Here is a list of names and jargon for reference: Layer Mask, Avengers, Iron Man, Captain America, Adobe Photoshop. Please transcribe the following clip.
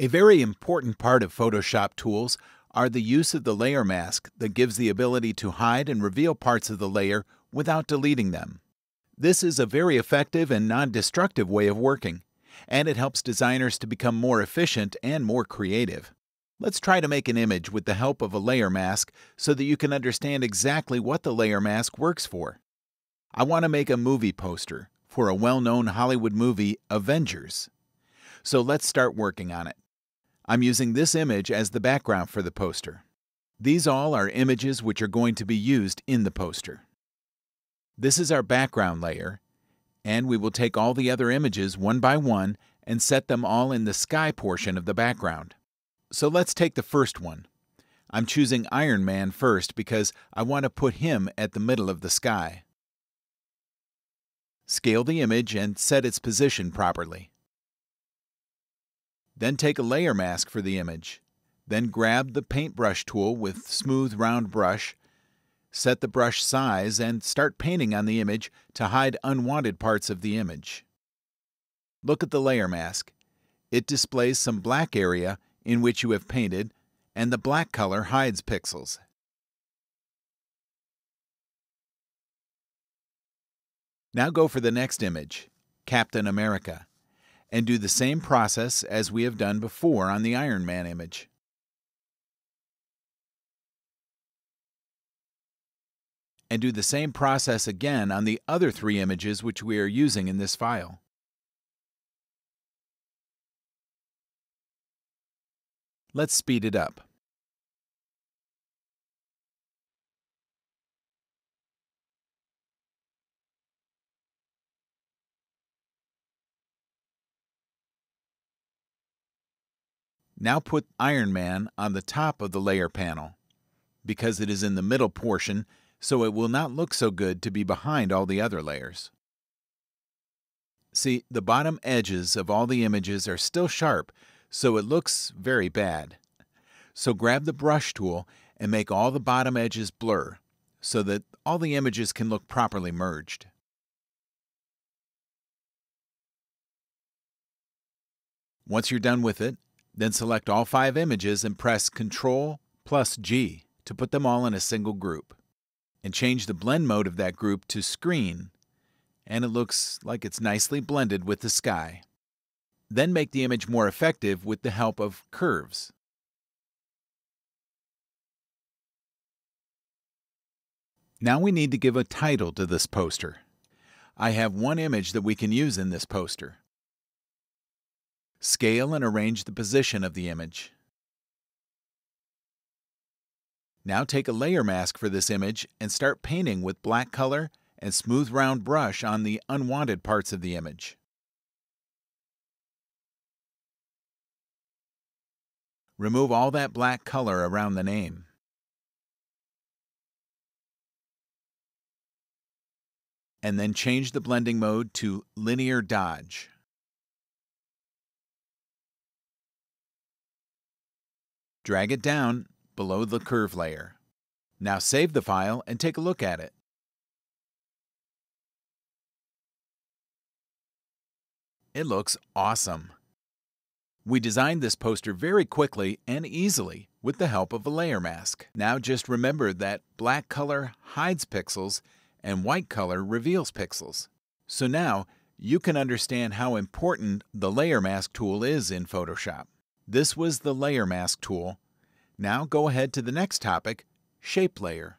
A very important part of Photoshop tools are the use of the layer mask that gives the ability to hide and reveal parts of the layer without deleting them. This is a very effective and non-destructive way of working, and it helps designers to become more efficient and more creative. Let's try to make an image with the help of a layer mask so that you can understand exactly what the layer mask works for. I want to make a movie poster for a well-known Hollywood movie, Avengers. So let's start working on it. I'm using this image as the background for the poster. These all are images which are going to be used in the poster. This is our background layer, and we will take all the other images one by one and set them all in the sky portion of the background. So let's take the first one. I'm choosing Iron Man first because I want to put him at the middle of the sky. Scale the image and set its position properly. Then take a layer mask for the image. Then grab the paintbrush tool with smooth round brush, set the brush size, and start painting on the image to hide unwanted parts of the image. Look at the layer mask. It displays some black area in which you have painted, and the black color hides pixels. Now go for the next image, Captain America, and do the same process as we have done before on the Iron Man image. And do the same process again on the other three images which we are using in this file. Let's speed it up. Now put Iron Man on the top of the layer panel. Because it is in the middle portion, so it will not look so good to be behind all the other layers. See, the bottom edges of all the images are still sharp, so it looks very bad. So grab the brush tool and make all the bottom edges blur, so that all the images can look properly merged. Once you're done with it, then select all 5 images and press Ctrl plus G to put them all in a single group. And change the blend mode of that group to screen, and it looks like it's nicely blended with the sky. Then make the image more effective with the help of curves. Now we need to give a title to this poster. I have one image that we can use in this poster. Scale and arrange the position of the image. Now take a layer mask for this image and start painting with black color and smooth round brush on the unwanted parts of the image. Remove all that black color around the name. And then change the blending mode to linear dodge. Drag it down below the curve layer. Now save the file and take a look at it. It looks awesome. We designed this poster very quickly and easily with the help of a layer mask. Now just remember that black color hides pixels and white color reveals pixels. So now you can understand how important the layer mask tool is in Photoshop. This was the layer mask tool. Now go ahead to the next topic, Shape Layer.